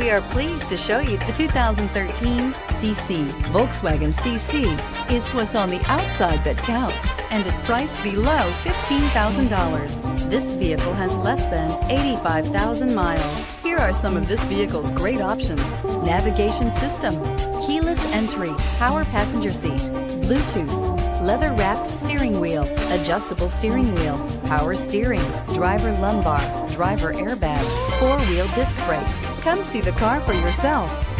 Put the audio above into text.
We are pleased to show you the 2013 CC, Volkswagen CC. It's what's on the outside that counts and is priced below $15,000. This vehicle has less than 85,000 miles. Here are some of this vehicle's great options: navigation system, keyless entry, power passenger seat, Bluetooth, leather-wrapped steering wheel, adjustable steering wheel, power steering, driver lumbar, driver airbag, four-wheel disc brakes. Come see the car for yourself.